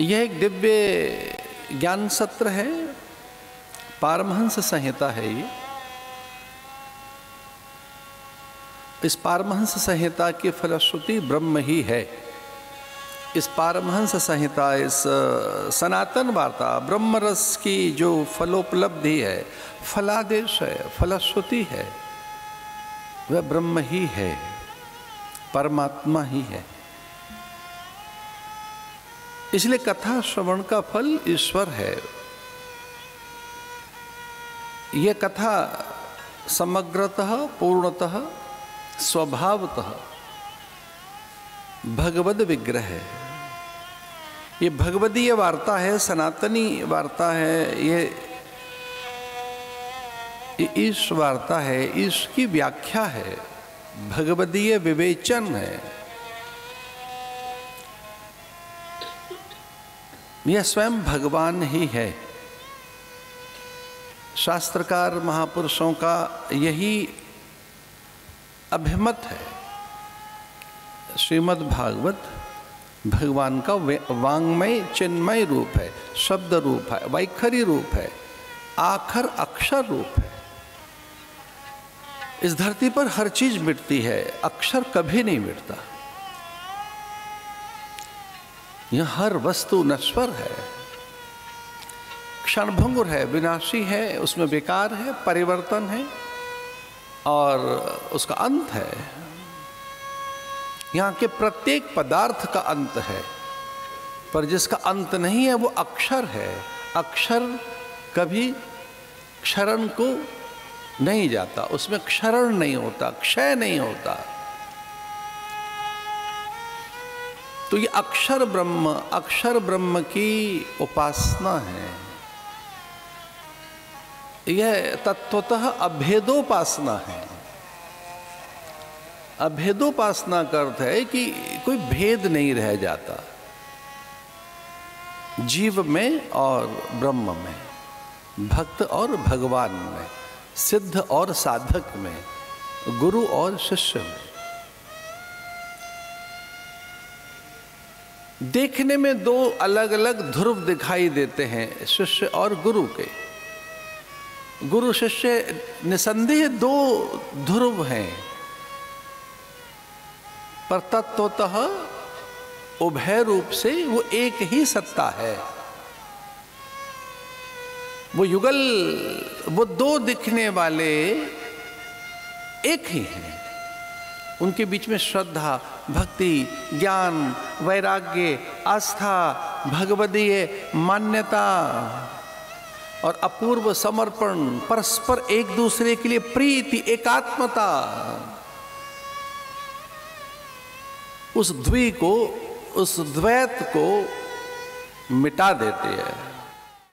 यह एक दिव्य ज्ञान सत्र है, पारमहंस संहिता है ये। इस पारमहंस संहिता की फलश्रुति ब्रह्म ही है। इस पारमहंस संहिता, इस सनातन वार्ता ब्रह्म रस की जो फलोपलब्धि है, फलादेश है, फलश्रुति है, वह ब्रह्म ही है, परमात्मा ही है। इसलिए कथा श्रवण का फल ईश्वर है। यह कथा समग्रतः, पूर्णतः, स्वभावतः भगवद विग्रह है। ये भगवदीय वार्ता है, सनातनी वार्ता है, ये ईश वार्ता है, ईश की व्याख्या है, भगवदीय विवेचन है। यह स्वयं भगवान ही है। शास्त्रकार महापुरुषों का यही अभिमत है। श्रीमद् भागवत भगवान का वांग्मय चिन्मय रूप है, शब्द रूप है, वैखरी रूप है, आखर अक्षर रूप है। इस धरती पर हर चीज मिटती है, अक्षर कभी नहीं मिटता। यह हर वस्तु नश्वर है, क्षणभंगुर है, विनाशी है, उसमें विकार है, परिवर्तन है और उसका अंत है। यहाँ के प्रत्येक पदार्थ का अंत है, पर जिसका अंत नहीं है वो अक्षर है। अक्षर कभी क्षरण को नहीं जाता, उसमें क्षरण नहीं होता, क्षय नहीं होता। तो ये अक्षर ब्रह्म की उपासना है। यह तत्वतः अभेदोपासना है। अभेदोपासना का अर्थ है कि कोई भेद नहीं रह जाता जीव में और ब्रह्म में, भक्त और भगवान में, सिद्ध और साधक में, गुरु और शिष्य में। देखने में दो अलग अलग ध्रुव दिखाई देते हैं, शिष्य और गुरु के। गुरु शिष्य निसंदेह दो ध्रुव हैं, पर तत्वतः उभय रूप से वो एक ही सत्ता है। वो युगल, वो दो दिखने वाले एक ही हैं। उनके बीच में श्रद्धा, भक्ति, ज्ञान, वैराग्य, आस्था, भगवदीय मान्यता और अपूर्व समर्पण, परस्पर एक दूसरे के लिए प्रीति, एकात्मता, उस द्वैत को मिटा देती है।